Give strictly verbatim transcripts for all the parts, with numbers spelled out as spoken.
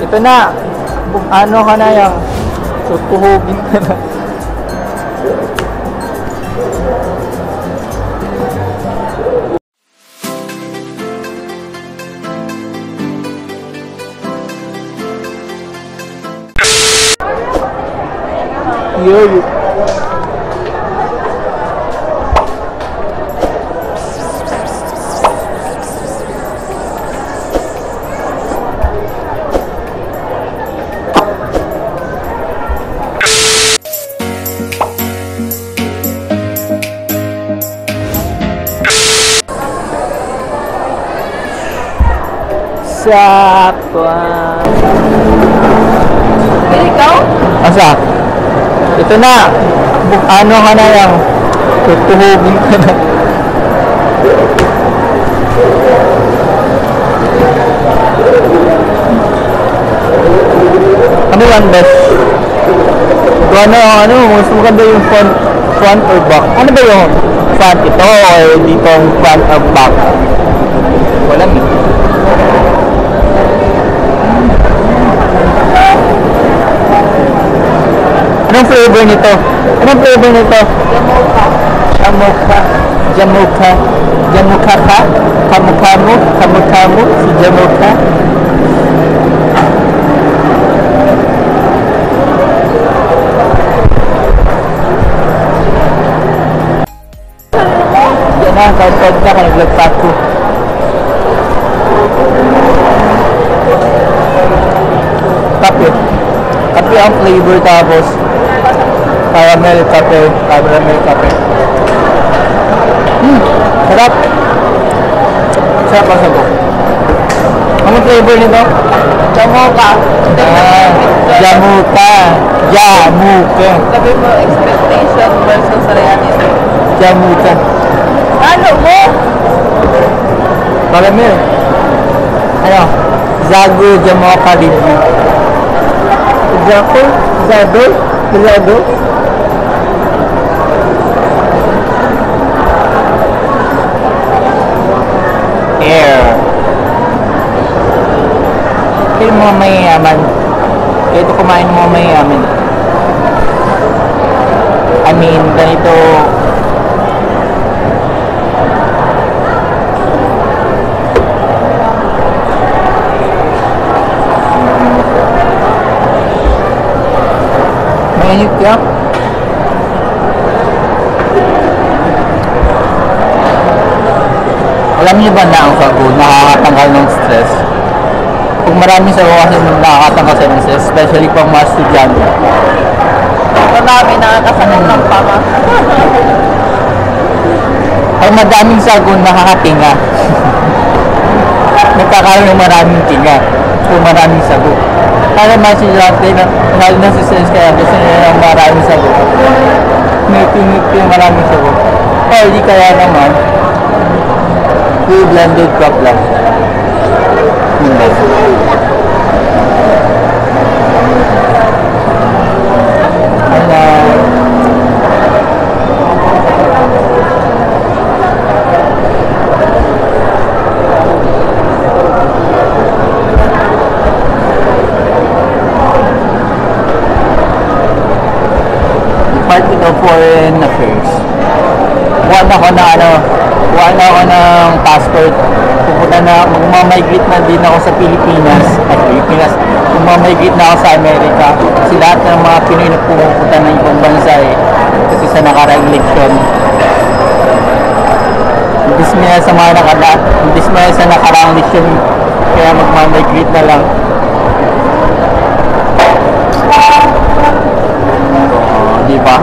Ito na. Ano ka na yung so, tuhogin ka na. Yo, yo. Sapa. Did it go? Asa? Ito na. Ano ka na yung tutuhugin ka na. Ano yan, best? Ano, ano, mas maganda yung front, front or back? Ano ba yung front ito or dito yung front or back? Walang ito. Anong flavor nito? Anong flavor nito? Jamocha. Jamocha. Jamocha. Jamocha pa? Kamukamo? Kamukamo? Si Jamocha? Yan na, kahit kahit ka ka nag-vlog ko. Kape. Kape ang flavor tapos caramel kape, caramel kape. Hmm, sarap. Sarap ang sago. Anong flavor nito? Jamocha. Ah, Jamocha. Jamocha. Sabi mo, expectation versus reality. Jamocha. Ano mo? Caramel. Ano? Zagu Jamocha review. Zagu? Zagu? Zagu? Mga mayayaman. Ito kumain mga mayayaman. I mean, ganito. Mayanip ka? Alam niyo ba na ang sago nakakatanggal ng stress? Kung maraming sago kasi nakakatanggal sa stress, especially pang mga estudyante. Marami nakakasanan ng pama. Ay madaming sago nakakatinga. Nagkakaroon ng maraming tinga. Kung maraming sago. Para mga estudyante na lalo na sa stress kaya gusto nila ng maraming sago. Ngiti-ngiti yung maraming sago. O hindi kaya naman, yung blended crop lang. Department of Foreign Affairs. Buwan ako na ano, buwan ako ng passport. Pupunta na, magmamigrate na din ako sa Pilipinas. At Pilipinas, magmamigrate na ako sa Amerika. Kasi lahat ng mga Pinoy na pumupunta ng ibang bansa eh. Kasi sa nakara-election. Dismaya sa mga nakara, dismaya sa nakara-election. Kaya magmamigrate na lang. Diba?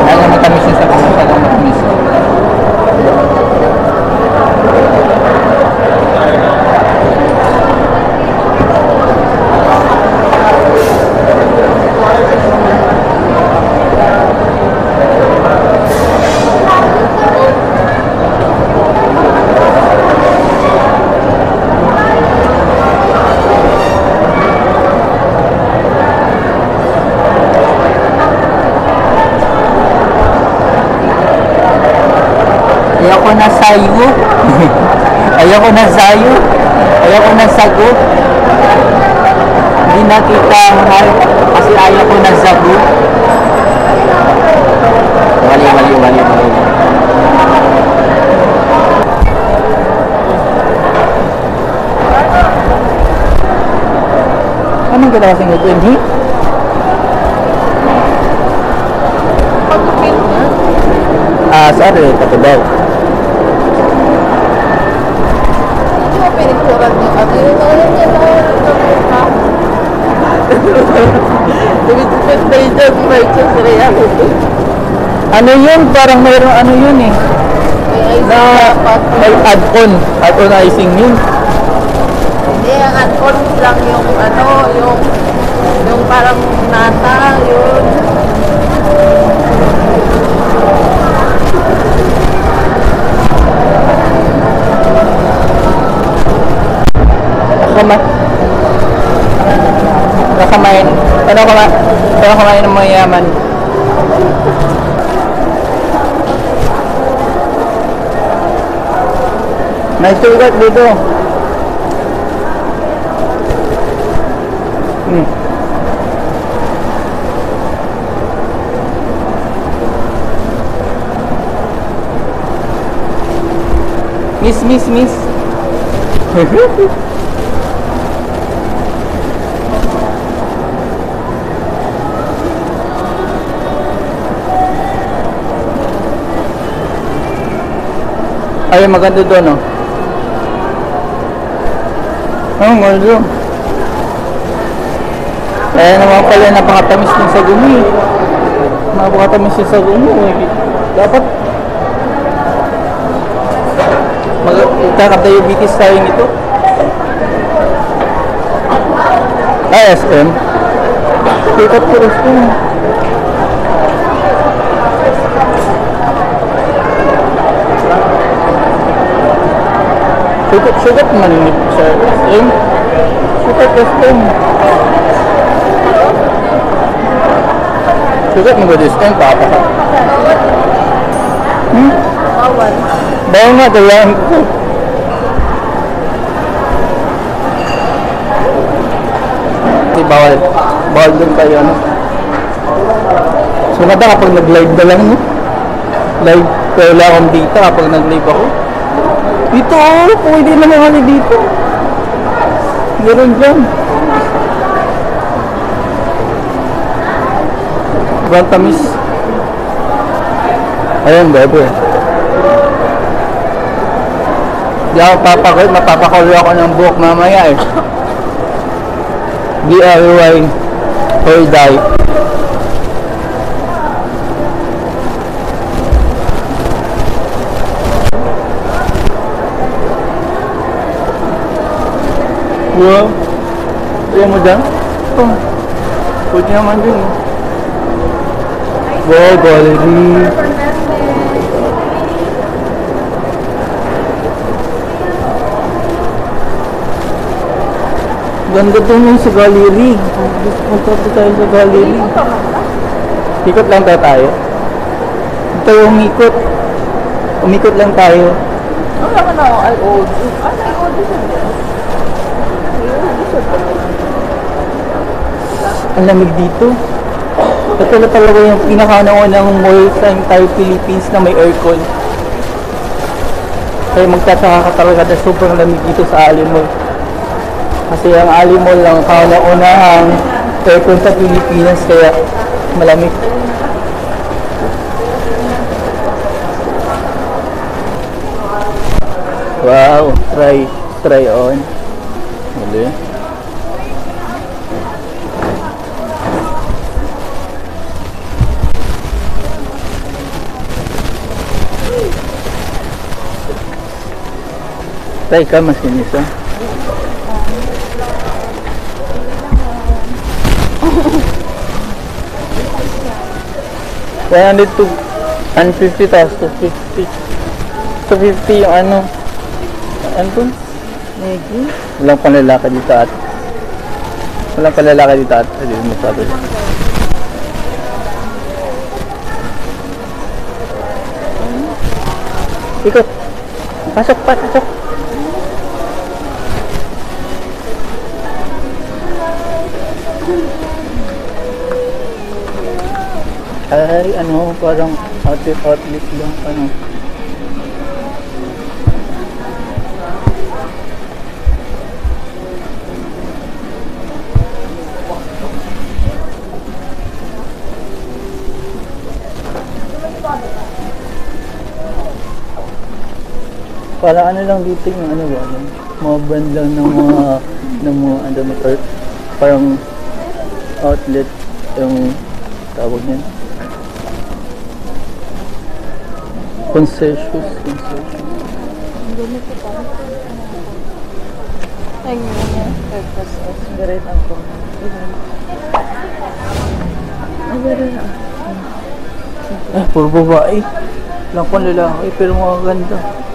Masyadong matamis yung sagot. Masyadong matamis. Ayoko na sayo. Ayoko na sayo. Ayoko na sagot. Hindi nakita ang heart kasi ayoko na zagu. Mali, mali, mali, mali. Anong ganda kasing ito? Hindi? Ah, sorry. Patubaw. Ano yun? Parang mayroong ano yun eh. Na may add-on. Add-on icing yun. Hindi, ang add-on lang yung ano, yung yung parang nata, yun. Nakama. Nakamain. Pero kama, pero kamain ng mayaman. May sugat dito. Hmm. Miss, miss, miss. Ay, maganda doon, no? Oh, maganda. Kaya naman pala napakatamis ng sagu mo, eh. Napakatamis ng sagu mo, eh. Dapat magkakadiabetes tayo nito. A S M. Tikat ko rin ito. Sugat-sugat man sa S M. Sugat S M. Sugat mo ba this time? Papa ka. Hmm? Bawal. Bawal nga, dalaan ko. Kasi bawal. Bawal din tayo, ano? So nata kapag nag-live na lang, no? Live, wala akong data kapag nag-live ako. Dito, oh, pwede na makali dito. Ganun dyan. Ibang tamis. Ayan, bebe. Di ako papakul, mapapakulo ako ng buhok mamaya eh. D I Y or die. Wow, ayan mo dyan? Ito. Pwede naman dyan. Wow, gallery. Ganda din yung sa gallery. Punta tayo sa gallery. Ikot lang tayo tayo. Ito yung umikot. Umikot lang tayo. Ano naman ako? I O D. Ano I O D? Ano I O D? Ano I O D? Ang lamig dito. Ito na talaga yung pinaka-naunang mall sa entire Philippines na may aircon. Kaya magtataka ka talaga na sobrang lamig dito sa Ali Mall. Kasi ang Ali Mall lang kauna-unahang aircon sa Pilipinas kaya malamig. Wow, try, try on. Hali. Try ka masinis ah. one fifty tas to fifty. To fifty yung ano. Ano to? Negi? Walang panlalakad dito at Walang panlalakad dito at Hindi mo sabi. Ikot! Pasok pa! Pasok! Ay ano, parang outlet-outlet lang ano. Para ano lang dito yung ano ba, mga brand lang ng mga, ng mga andamit or parang outlet yung tawag niyan. Concessions, concessions. Ay, yun yan, purpose of cigarette ang kong. Ay, gano'n na. Ah, puro babae. Lang kung lalaki, pero mga ganda.